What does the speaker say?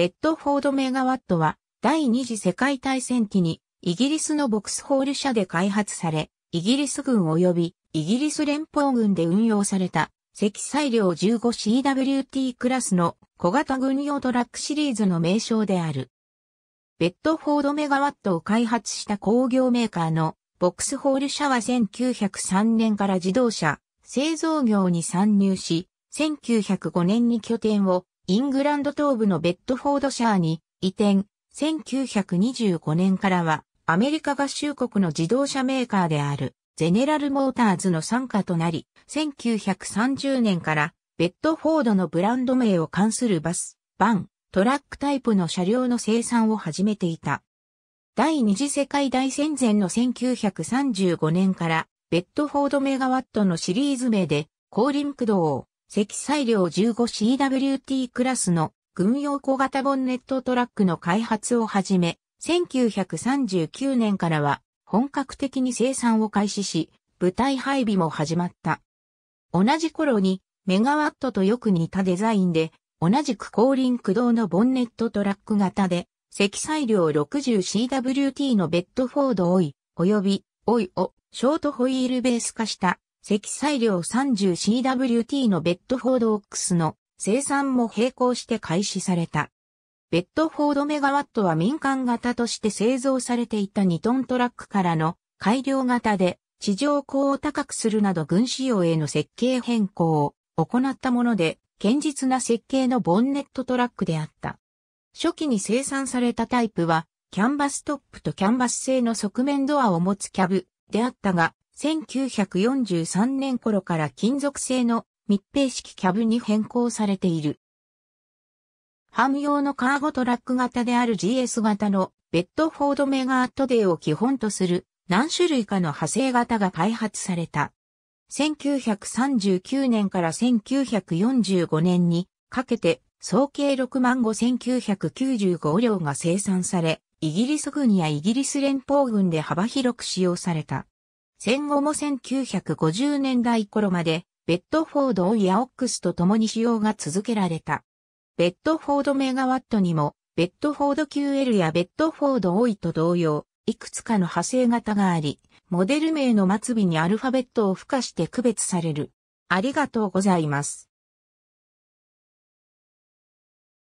レッドフォード・メガワットは第二次世界大戦期にイギリスのボクスホール社で開発され、イギリス軍及びイギリス連邦軍で運用された積載量 15CWT クラスの小型軍用トラックシリーズの名称である。ベッドフォード・メガワットを開発した工業メーカーのボクスホール社は1903年から自動車製造業に参入し、1905年に拠点をイングランド東部のベッドフォードシャーに移転、1925年からはアメリカ合衆国の自動車メーカーであるゼネラルモーターズの傘下となり、1930年からベッドフォードのブランド名を冠するバス、バン、トラックタイプの車両の生産を始めていた。第二次世界大戦前の1935年から、ベッドフォードメガワットのシリーズ名で、後輪駆動を、積載量 15CWT クラスの軍用小型ボンネットトラックの開発を始め、1939年からは、本格的に生産を開始し、部隊配備も始まった。同じ頃に、メガワットとよく似たデザインで、同じく後輪駆動のボンネットトラック型で、積載量 60CWT のベッドフォードオイ、及びオイをショートホイールベース化した積載量 30CWT のベッドフォードオックスの生産も並行して開始された。ベッドフォードメガワットは民間型として製造されていた2トントラックからの改良型で地上高を高くするなど軍仕様への設計変更を行ったもので堅実な設計のボンネットトラックであった。初期に生産されたタイプは、キャンバストップとキャンバス製の側面ドアを持つキャブであったが、1943年頃から金属製の密閉式キャブに変更されている。ハム用のカーゴトラック型である GS 型のベッドフォードメガワットデーを基本とする何種類かの派生型が開発された。1939年から1945年にかけて、総計65,995両が生産され、イギリス軍やイギリス連邦軍で幅広く使用された。戦後も1950年代頃まで、ベッドフォードオイやオックスと共に使用が続けられた。ベッドフォードメガワットにも、ベッドフォード QL やベッドフォードオイと同様、いくつかの派生型があり、モデル名の末尾にアルファベットを付加して区別される。ありがとうございます。